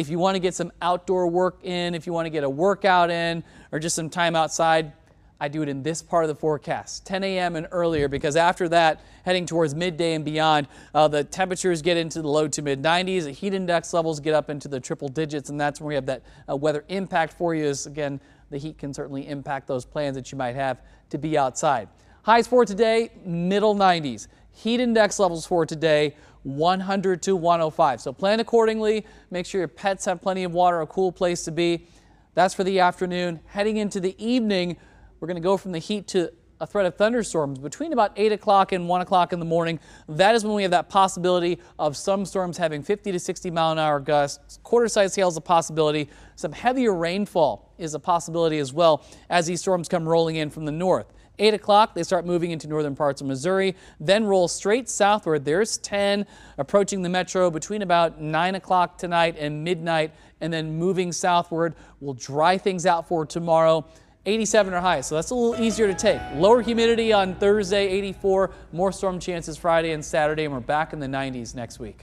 If you want to get some outdoor work in, if you want to get a workout in, or just some time outside, I do it in this part of the forecast, 10 a.m. and earlier, because after that, heading towards midday and beyond, the temperatures get into the low to mid 90s, the heat index levels get up into the triple digits, and that's when we have that weather impact for you. Is again, the heat can certainly impact those plans that you might have to be outside. Highs for today, middle 90s. Heat index levels for today, 100 to 105. So plan accordingly. Make sure your pets have plenty of water, a cool place to be. That's for the afternoon. Heading into the evening, we're going to go from the heat to a threat of thunderstorms between about 8 o'clock and 1 o'clock in the morning. That is when we have that possibility of some storms having 50 to 60 mile an hour gusts. Quarter-size hail is a possibility. Some heavier rainfall is a possibility as well as these storms come rolling in from the north. 8 o'clock, they start moving into northern parts of Missouri, then roll straight southward. There's 10 approaching the metro between about 9 o'clock tonight and midnight, and then moving southward. We'll dry things out for tomorrow. 87 or high, so that's a little easier to take. Lower humidity on Thursday, 84. More storm chances Friday and Saturday, and we're back in the 90s next week.